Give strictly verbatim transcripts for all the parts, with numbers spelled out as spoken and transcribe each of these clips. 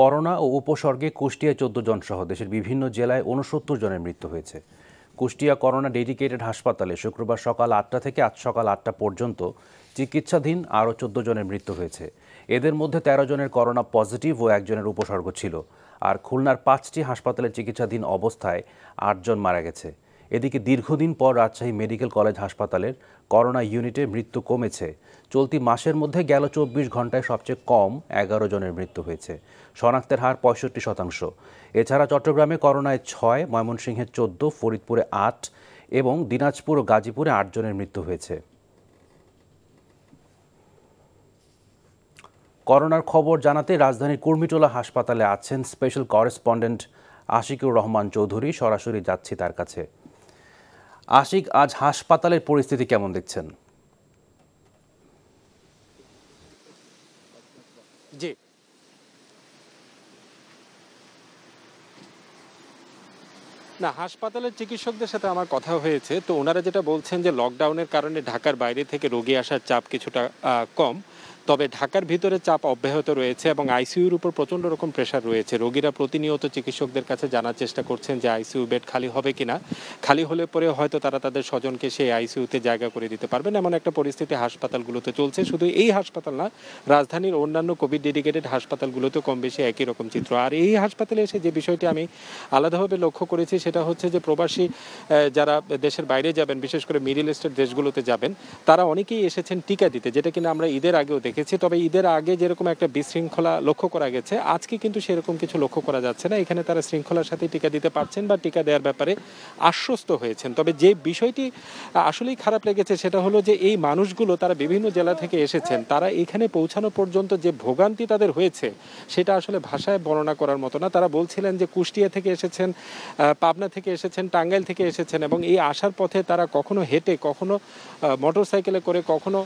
Corona ও উপসর্গে কুষ্টিয়া চোদ্দ জন সহ দেশের বিভিন্ন জেলায় ঊনসত্তর জনের মৃত্যু হয়েছে। কুষ্টিয়া করোনা ডেডিকেটেড হাসপাতালে শুক্রবার সকাল আটটা থেকে আজ সকাল আটটা পর্যন্ত চিকিৎসাধীন আরও চোদ্দ জনের মৃত্যু হয়েছে। এদের মধ্যে তেরো জনের করোনা পজিটিভ ও একজনের উপসর্গ ছিল। আর খুলনার পাঁচটি হাসপাতালে চিকিৎসাধীন অবস্থায় আটজন মারা গেছে। এদিকে দীর্ঘদিন পর রাজশাহী মেডিকেল কলেজ হাসপাতালের করোনা ইউনিটে মৃত্যু কমেছে। চলতি মাসের মধ্যে গেল চব্বিশ ঘন্টায় সবচেয়ে কম এগারো জনের মৃত্যু হয়েছে। শনাক্তের হার পঁয়ষট্টি শতাংশ। এছাড়া চট্টগ্রামে করোনায় ছয়, ময়মনসিংহে চোদ্দ, ফরিদপুরে আট এবং দিনাজপুর ও গাজীপুরে আট জনের মৃত্যু হয়েছে। করোনার খবর জানাতে রাজধানীর কুর্মিটোলা হাসপাতালে আছেন স্পেশাল করেসপন্ডেন্ট আশিকুর রহমান চৌধুরী। সরাসরি যাচ্ছি তার কাছে। আশিক, আজ হাসপাতালের পরিস্থিতি কেমন দেখছেন? জি না, হাসপাতালের চিকিৎসকদের সাথে আমার কথা হয়েছে, তো ওনারা যেটা বলছেন যে লকডাউনের কারণে ঢাকার বাইরে থেকে রোগী আসার চাপ কিছুটা কম, তবে ঢাকার ভিতরে চাপ অব্যাহত রয়েছে এবং আইসিইউর উপর প্রচণ্ড রকম প্রেশার রয়েছে। রোগীরা প্রতিনিয়ত চিকিৎসকদের কাছে জানার চেষ্টা করছেন যে আইসিইউ বেড খালি হবে কিনা, খালি হলে পরে হয়তো তারা তাদের স্বজনকে সেই আইসিইউতে জায়গা করে দিতে পারবেন, এমন একটা পরিস্থিতি হাসপাতালগুলোতে চলছে। শুধু এই হাসপাতাল না, রাজধানীর অন্যান্য কোভিড ডেডিকেটেড হাসপাতালগুলোতে কম বেশি একই রকম চিত্র। আর এই হাসপাতালে এসে যে বিষয়টি আমি আলাদাভাবে লক্ষ্য করেছি সেটা হচ্ছে যে প্রবাসী যারা দেশের বাইরে যাবেন, বিশেষ করে মিডল ইস্টের দেশগুলোতে যাবেন, তারা অনেকেই এসেছেন টিকা দিতে, যেটা কিনা আমরা ঈদের আগেও দেখি। তবে ঈদের আগে যেরকম একটা বিশৃঙ্খলা লক্ষ্য করা গেছে, আজকে কিন্তু সেরকম কিছু লক্ষ্য করা যাচ্ছে না। এখানে তারা শৃঙ্খলার সাথে টিকা দিতে পারছেন বা টিকা দেওয়ার ব্যাপারে আশ্বস্ত হয়েছেন। তবে যে বিষয়টি আসলেই খারাপ লেগেছে সেটা হলো যে এই মানুষগুলো তারা বিভিন্ন জেলা থেকে এসেছেন, তারা এখানে পৌঁছানো পর্যন্ত যে ভোগান্তি তাদের হয়েছে সেটা আসলে ভাষায় বর্ণনা করার মতো না। তারা বলছিলেন যে কুষ্টিয়া থেকে এসেছেন, পাবনা থেকে এসেছেন, টাঙ্গাইল থেকে এসেছেন এবং এই আসার পথে তারা কখনো হেঁটে, কখনো মোটরসাইকেলে করে, কখনো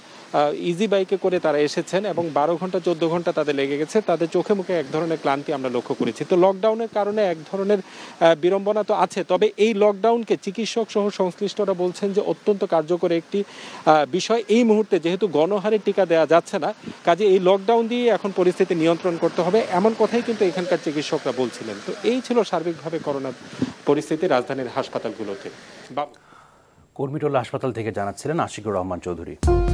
ইজি বাইকে করে তারা এসেছেন এবং বারো ঘন্টা চোদ্দ ঘন্টা তাদের লেগে গেছে। তাদের চোখে মুখে এক ধরনের ক্লান্তি আমরা লক্ষ্য করেছি। তো লকডাউনের কারণে এক ধরনের বিড়ম্বনা তো আছে, তবে এই লকডাউনকে চিকিৎসক সহ সংশ্লিষ্টরা বলছেন যে অত্যন্ত কার্যকর একটি বিষয় এই মুহূর্তে, যেহেতু গণহারে টিকা দেওয়া যাচ্ছে না, কাজে এই লকডাউন দিয়ে এখন পরিস্থিতি নিয়ন্ত্রণ করতে হবে, এমন কথাই কিন্তু এখানকার চিকিৎসকরা বলছিলেন। তো এই ছিল সার্বিকভাবে করোনা পরিস্থিতি রাজধানীর হাসপাতালগুলোতে। কুর্মিটোলা হাসপাতাল থেকে জানাচ্ছিলেন আশিকুর রহমান চৌধুরী।